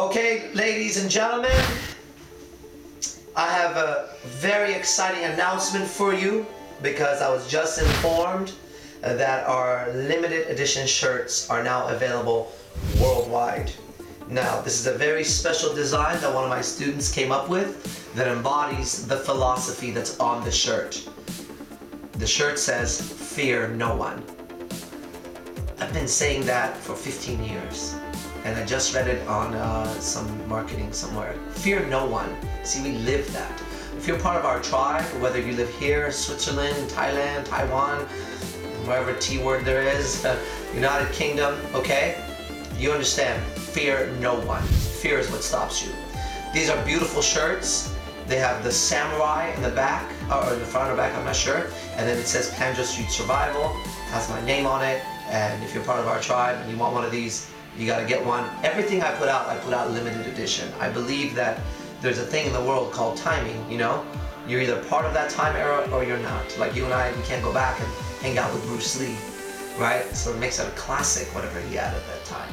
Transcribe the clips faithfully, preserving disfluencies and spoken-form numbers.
Okay, ladies and gentlemen, I have a very exciting announcement for you because I was just informed that our limited edition shirts are now available worldwide. Now, this is a very special design that one of my students came up with that embodies the philosophy that's on the shirt. The shirt says, "Fear no one." I've been saying that for fifteen years. And I just read it on uh, some marketing somewhere. Fear no one. See, we live that. If you're part of our tribe, whether you live here, Switzerland, Thailand, Taiwan, wherever T-word there is, uh, United Kingdom, okay? You understand, fear no one. Fear is what stops you. These are beautiful shirts. They have the samurai in the back, or the front or back, I'm not sure. And then it says Pandora Street Survival. It has my name on it. And if you're part of our tribe and you want one of these, you gotta get one. Everything I put out, I put out limited edition. I believe that there's a thing in the world called timing, you know? You're either part of that time era or you're not. Like you and I, we can't go back and hang out with Bruce Lee, right? So it makes it a classic, whatever he had at that time.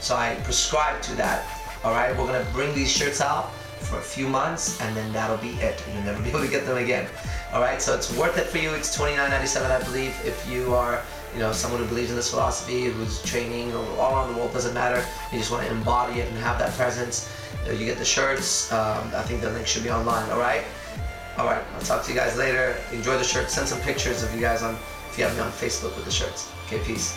So I prescribe to that, all right? We're gonna bring these shirts out for a few months and then that'll be it. You'll never be able to get them again, all right? So it's worth it for you. It's twenty-nine ninety-seven, I believe, if you are, you know, someone who believes in this philosophy, who's training or all around the world, doesn't matter. You just want to embody it and have that presence. You get the shirts. Um, I think the link should be online, all right? All right, I'll talk to you guys later. Enjoy the shirts. Send some pictures of you guys on, if you have me on Facebook with the shirts. Okay, peace.